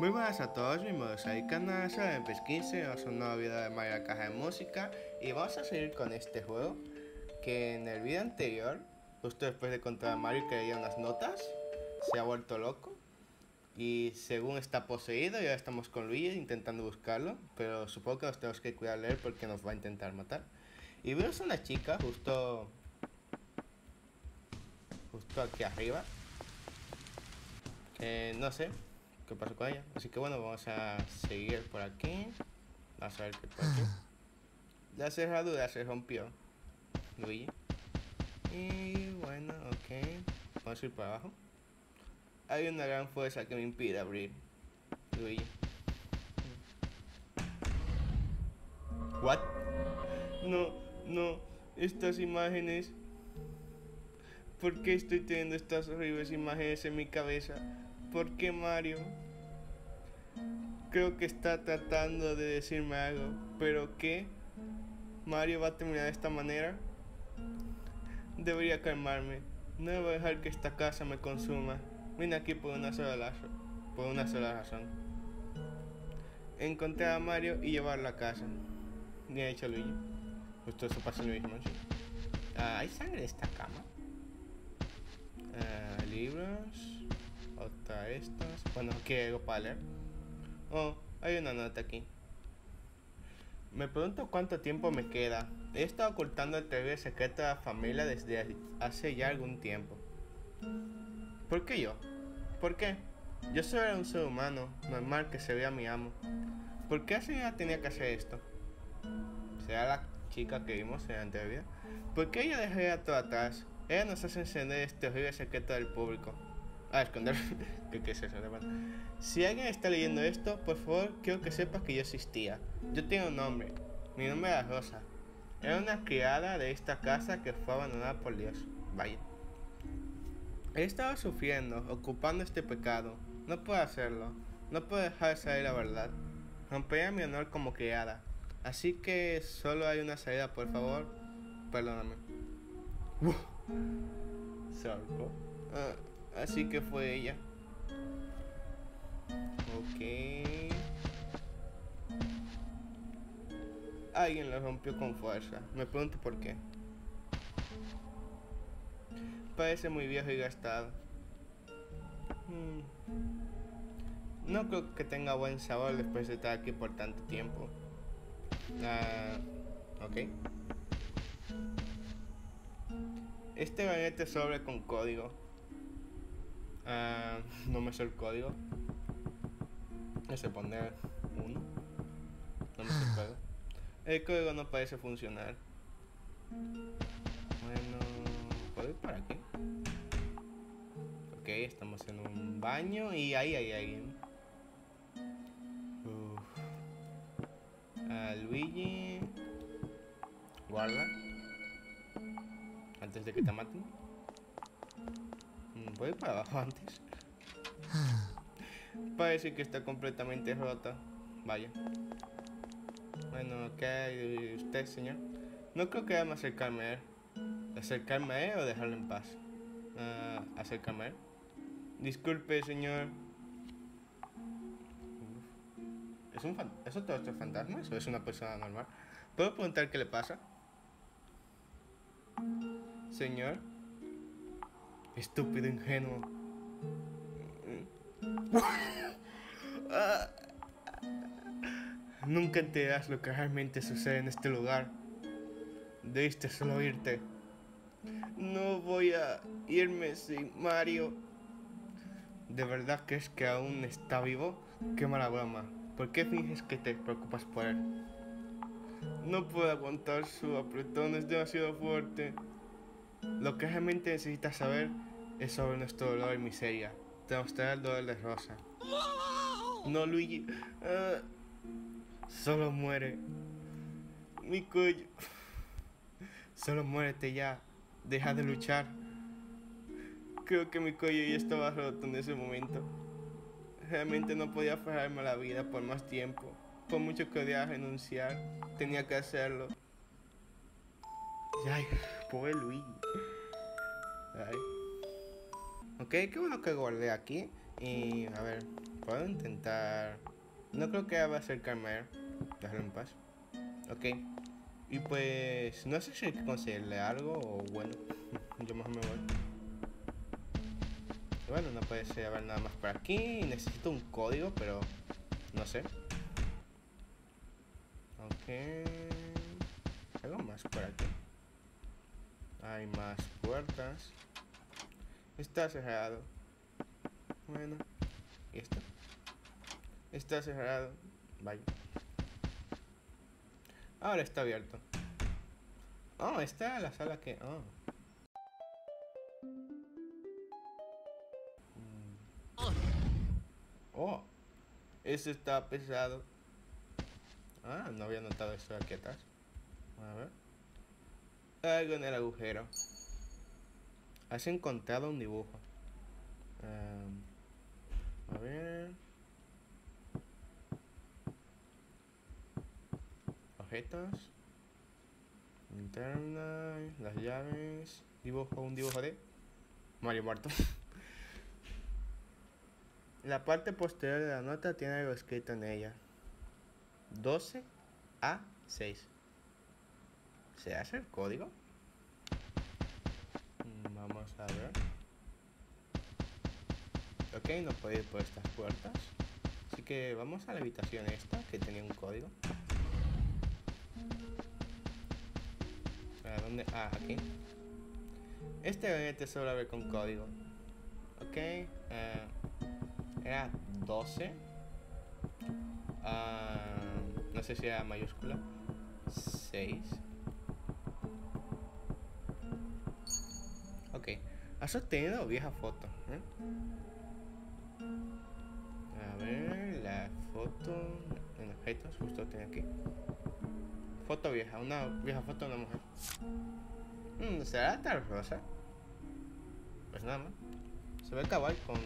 Muy buenas a todos, bienvenidos al canal. Soy MP15, vamos a un nuevo video de Mario la Caja de Música. Y vamos a seguir con este juego, que en el video anterior, justo después de controlar a Mario y que le dieron las notas, se ha vuelto loco y según está poseído. Y ahora estamos con Luigi intentando buscarlo, pero supongo que nos tenemos que cuidar de él porque nos va a intentar matar. Y vemos a una chica justo aquí arriba. No sé qué pasó con ella, así que bueno, vamos a seguir por aquí. Vamos a ver qué pasa. La cerradura se rompió, Luigi. Y bueno, ok, vamos a ir para abajo. Hay una gran fuerza que me impide abrir, Luigi. What? No, estas imágenes. ¿Por qué estoy teniendo estas horribles imágenes en mi cabeza? ¿Por qué, Mario? Creo que está tratando de decirme algo. ¿Pero qué? ¿Mario va a terminar de esta manera? Debería calmarme. No debo dejar que esta casa me consuma. Vine aquí por una sola razón. Encontrar a Mario y llevarlo a casa. Bien hecho, Luigi. Justo eso pasa en Luigi Mansion. ¿Hay sangre en esta cama? Libros. Otra estas. Bueno, aquí hay algo para leer. Oh, hay una nota aquí. Me pregunto cuánto tiempo me queda. He estado ocultando el terrible secreto de la familia desde hace ya algún tiempo. ¿Por qué yo? ¿Por qué? Yo solo era un ser humano, normal que se vea a mi amo. ¿Por qué la señora tenía que hacer esto? ¿Será la chica que vimos en la entrevista? ¿Por qué ella dejaría todo atrás? Ella nos hace encender este horrible secreto del público. Esconder. ¿Qué es eso? Si alguien está leyendo esto, por favor, quiero que sepas que yo existía. Yo tenía un nombre. Mi nombre era Rosa. Era una criada de esta casa que fue abandonada por Dios. Vaya. He estado sufriendo, ocupando este pecado. No puedo hacerlo. No puedo dejar salir la verdad. Rompería mi honor como criada. Así que solo hay una salida, por favor. Perdóname. Sorbo. Así que fue ella. Ok. Alguien la rompió con fuerza. Me pregunto por qué. Parece muy viejo y gastado. No creo que tenga buen sabor después de estar aquí por tanto tiempo. Ok. Este gabinete sobre con código. No me sé el código. Ese poner 1. No me sé el código. El código no parece funcionar. Bueno... ¿puedo ir para aquí? Ok, estamos en un baño y ahí hay alguien. Luigi, guarda antes de que te maten. ¿Puedo ir para abajo antes? Parece que está completamente rota. Vaya. Bueno, ¿qué hay usted, señor? No creo que haya más acercarme a él. ¿Acercarme a él o dejarlo en paz? Acercarme a él. Disculpe, señor. ¿Es otro de fantasmas o es una persona normal? ¿Puedo preguntar qué le pasa? Señor. Estúpido ingenuo. Nunca entenderás lo que realmente sucede en este lugar. Debiste solo irte. No voy a irme sin Mario. ¿De verdad crees que aún está vivo? Qué mala broma. ¿Por qué finges que te preocupas por él? No puedo aguantar su apretón, es demasiado fuerte. Lo que realmente necesitas saber es sobre nuestro dolor y miseria. Te mostraré el dolor de Rosa. No, Luigi. Solo muere. Mi cuello. Solo muérete ya. Deja de luchar. Creo que mi cuello ya estaba roto en ese momento. Realmente no podía aferrarme a la vida por más tiempo. Por mucho que odiaba renunciar, tenía que hacerlo. Ay, pobre Luigi. Ay. Ok, qué bueno que guardé aquí. Y a ver, puedo intentar. No creo que va a acercarme a él. Déjalo en paz. Ok. Y pues no sé si hay que conseguirle algo o bueno. Yo mejor me voy. Bueno, no puede ser haber nada más por aquí. Necesito un código, pero no sé. Ok. Algo más por aquí. Hay más puertas. Está cerrado. Bueno. ¿Y esto? Está cerrado. Vaya. Ahora está abierto. Oh, está la sala que... Oh. Oh, eso está pesado. Ah, no había notado esto aquí atrás. A ver. Algo en el agujero. Has encontrado un dibujo. A ver. Objetos. Linterna. Las llaves. Dibujo, un dibujo de Mario muerto. La parte posterior de la nota tiene algo escrito en ella. 12A6. ¿Se hace el código? Vamos a ver. Ok, no puedo ir por estas puertas. Así que vamos a la habitación esta, que tenía un código. ¿Para dónde? Ah, aquí. Este gabinete solo abre con código. Ok. Era 12. No sé si era mayúscula. 6. Ok. ¿Has obtenido vieja foto? A ver, la foto en objetos, justo tiene aquí. Foto vieja, una vieja foto de una mujer. ¿Será tal rosa? Pues nada más. Se ve cabal con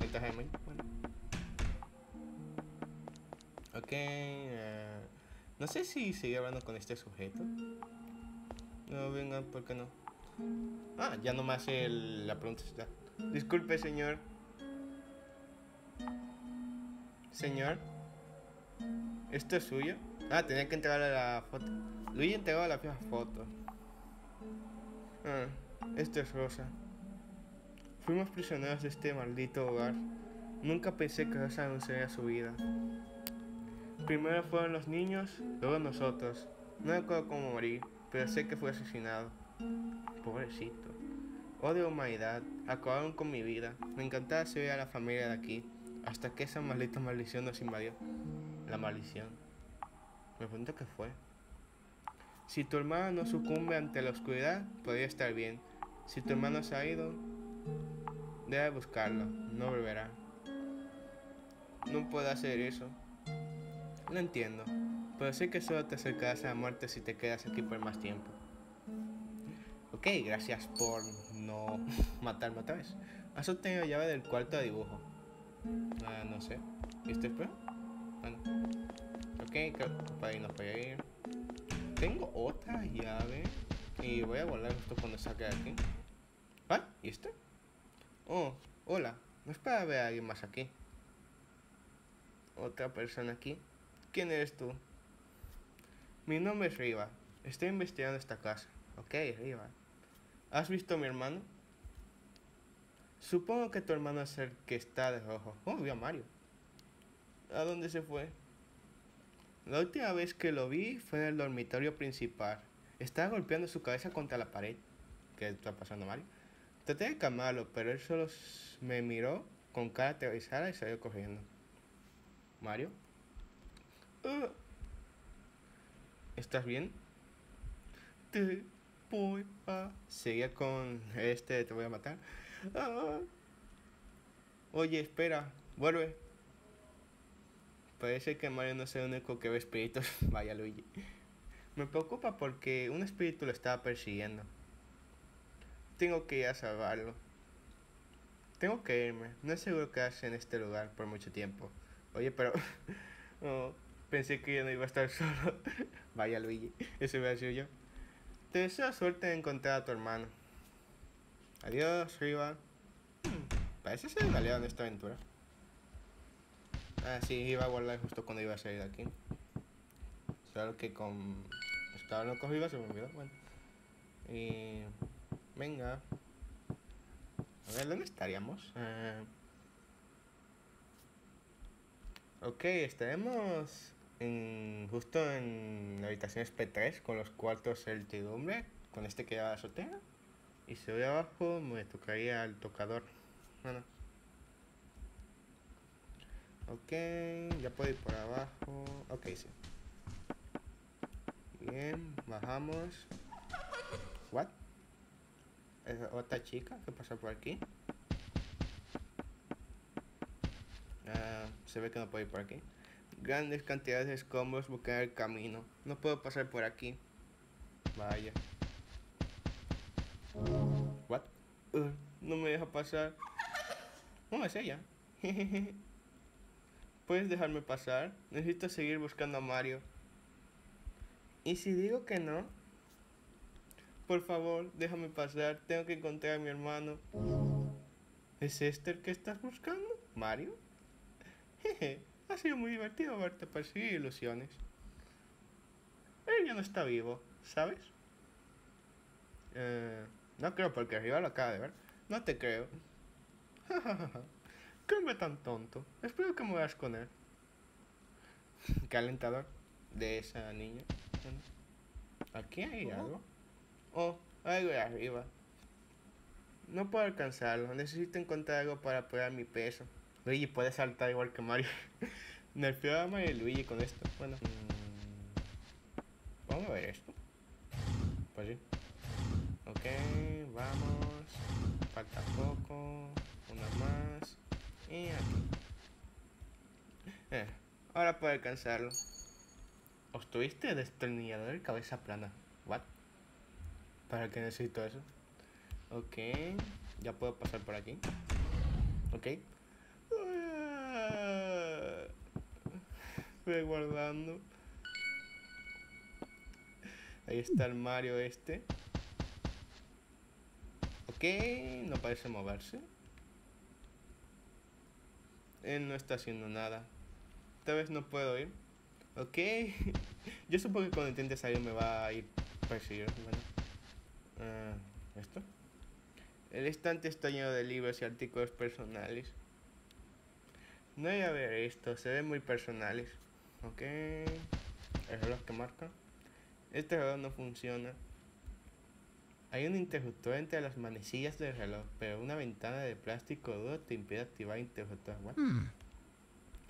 el traje de mail. Bueno. Ok. No sé si sigue hablando con este sujeto. No, venga, ¿por qué no? Ah, ya no me hace la pregunta. Disculpe, señor. Señor. ¿Esto es suyo? Ah, tenía que entregarle la foto. Luis entregó la vieja foto. Ah, esto es rosa. Fuimos prisioneros de este maldito hogar. Nunca pensé que Rosa anunciaría su vida. Primero fueron los niños, luego nosotros. No recuerdo cómo morí, pero sé que fui asesinado. Pobrecito. Odio humanidad. Acabaron con mi vida. Me encantaba servir a la familia de aquí. Hasta que esa maldita maldición nos invadió. La maldición. Me pregunto qué fue. Si tu hermano no sucumbe ante la oscuridad, podría estar bien. Si tu hermano se ha ido, debe buscarlo, no volverá. No puedo hacer eso. Lo entiendo, pero sé que solo te acercarás a la muerte si te quedas aquí por más tiempo. Ok, gracias por no matarme otra vez. Has obtenido llave del cuarto de dibujo. No sé. ¿Y esto es pro? Bueno. Ok, creo que para ahí no voy a ir. Tengo otra llave y voy a volar justo cuando saque de aquí. ¿Ah? ¿Y esto? Oh, hola, no esperaba ver a alguien más aquí. Otra persona aquí. ¿Quién eres tú? Mi nombre es Riva. Estoy investigando esta casa. Ok, Riva. ¿Has visto a mi hermano? Supongo que tu hermano es el que está de rojo. Oh, vi a Mario. ¿A dónde se fue? La última vez que lo vi fue en el dormitorio principal. Estaba golpeando su cabeza contra la pared. ¿Qué está pasando, Mario? Traté de calmarlo, pero él solo me miró con cara aterrorizada y salió corriendo. ¿Mario? ¿Estás bien? Te voy a... Seguía con este, te voy a matar. Oye, espera, vuelve. Parece que Mario no es el único que ve espíritus. Vaya Luigi. Me preocupa porque un espíritu lo estaba persiguiendo. Tengo que ir a salvarlo. Tengo que irme. No es seguro quedarse en este lugar por mucho tiempo. Oye, pero... oh, pensé que yo no iba a estar solo. Vaya Luigi, eso hubiera sido yo. Te deseo suerte de encontrar a tu hermano. Adiós, Riva. Parece ser el aliado de esta aventura. Ah, sí, iba a guardar justo cuando iba a salir de aquí. Solo que con... estaba loco Riva, se me olvidó, bueno. Y... venga. A ver, ¿dónde estaríamos? Ok, estaremos en... justo en habitaciones P3 con los cuartos certidumbre. Con este que va a la azotea. Y si voy abajo me tocaría el tocador. Bueno. Ok, ya puedo ir por abajo. Ok, sí. Bien, bajamos. ¿What? ¿Es otra chica que pasa por aquí? Se ve que no puedo ir por aquí. Grandes cantidades de escombros bloquean el camino. No puedo pasar por aquí. Vaya. ¿What? No me deja pasar. No, es ella. ¿Puedes dejarme pasar? Necesito seguir buscando a Mario. ¿Y si digo que no? Por favor, déjame pasar. Tengo que encontrar a mi hermano. ¿Es este el que estás buscando? ¿Mario? Jeje, ha sido muy divertido verte perseguir ilusiones. Él ya no está vivo, ¿sabes? No creo, porque Riva lo acaba de ver. No te creo. Qué hombre tan tonto. Espero que mueras con él. Qué alentador de esa niña. Aquí hay algo. Oh, algo de arriba. No puedo alcanzarlo. Necesito encontrar algo para apoyar mi peso. Luigi puede saltar igual que Mario. Nerfeó a Mario y Luigi con esto. Bueno. Vamos a ver esto. Pues sí. Ok, vamos. Falta poco. Una más. Y aquí. Ahora puedo alcanzarlo. ¿Os tuviste destornillador de cabeza plana? ¿What? ¿Para qué necesito eso? Ok. Ya puedo pasar por aquí. Ok. Voy guardando. Ahí está el Mario este. Ok, no parece moverse. Él no está haciendo nada. Tal vez no puedo ir. Ok. Yo supongo que cuando intente salir me va a ir perseguir. Bueno. ¿Esto? El estante está lleno de libros y artículos personales. No voy a ver esto, se ven muy personales. Ok. El reloj que marca. Este reloj no funciona. Hay un interruptor entre las manecillas del reloj, pero una ventana de plástico duro te impide activar el interruptor. ¿What?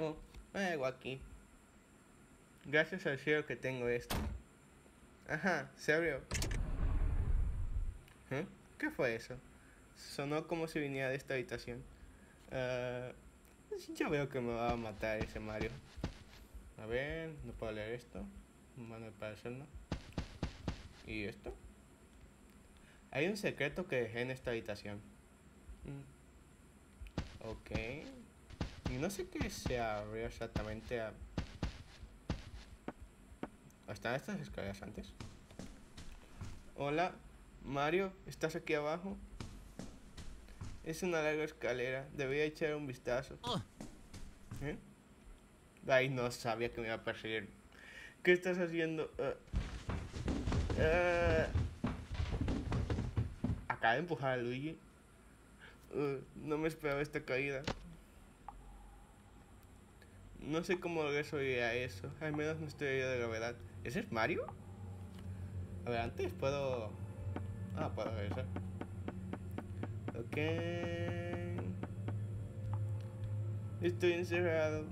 Oh, hay algo aquí. Gracias al cielo que tengo esto. Ajá, se abrió. ¿Eh? ¿Qué fue eso? Sonó como si viniera de esta habitación. Yo veo que me va a matar ese Mario. A ver, no puedo leer esto. Bueno, al parecer no. ¿Y esto? Hay un secreto que dejé en esta habitación. Ok. Y no sé qué se abrió exactamente a... ¿están estas escaleras antes? Hola, Mario, ¿estás aquí abajo? Es una larga escalera, debería echar un vistazo. ¿Eh? Ay, no sabía que me iba a perseguir. ¿Qué estás haciendo? Acaba de empujar a Luigi. No me esperaba esta caída. No sé cómo resolví a eso. Al menos no estoy herido de gravedad. ¿Ese es Mario? A ver, antes puedo... ah, puedo regresar. Ok. Estoy encerrado.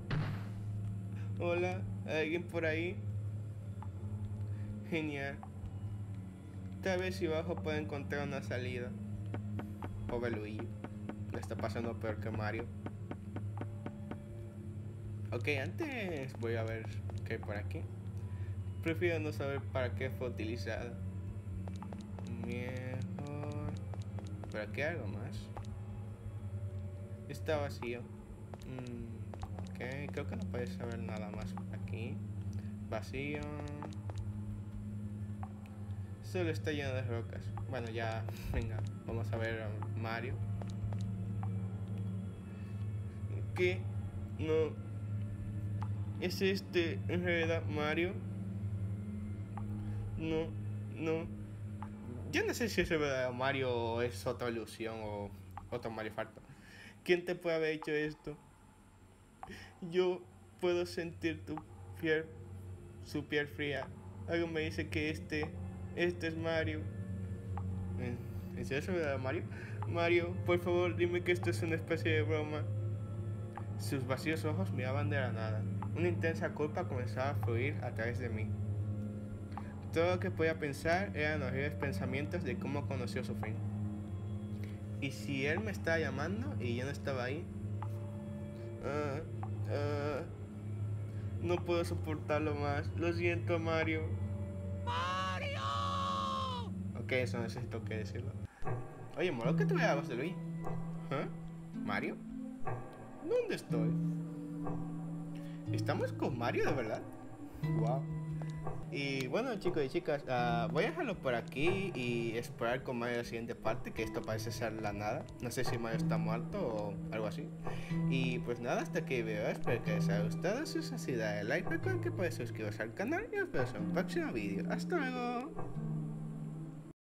Hola, ¿hay alguien por ahí? Genial. Tal vez si bajo puedo encontrar una salida. Pobre Luigi. Le está pasando peor que Mario. Ok, antes voy a ver qué hay por aquí. Prefiero no saber para qué fue utilizada. Bien. ¿Pero aquí algo más? Está vacío. Ok, creo que no puedes saber nada más aquí. Vacío. Solo está lleno de rocas. Bueno, ya, venga, vamos a ver a Mario. que no es en realidad Mario. No, yo no sé si es el verdadero Mario o es otra ilusión o otro Mario falto. ¿Quién te puede haber hecho esto? Yo puedo sentir su piel fría. Algo me dice que este es Mario. ¿En serio es el verdadero Mario? Mario, por favor, dime que esto es una especie de broma. Sus vacíos ojos miraban de la nada. Una intensa culpa comenzaba a fluir a través de mí. Todo lo que podía pensar eran horribles pensamientos de cómo conoció su fin. ¿Y si él me estaba llamando y yo no estaba ahí? No puedo soportarlo más. Lo siento, Mario. ¡Mario! Ok, eso necesito que decirlo. Oye, molo que te voy a la voz de Luis. ¿Mario? ¿Dónde estoy? ¿Estamos con Mario, de verdad? Wow. Y bueno, chicos y chicas, voy a dejarlo por aquí y esperar con Mario la siguiente parte, que esto parece ser la nada. No sé si Mario está muerto o algo así. Y pues nada, hasta aquí el video. Espero que les haya gustado. Si es así, dale like, recuerden que puedes suscribirse al canal y os veo en un próximo video. Hasta luego.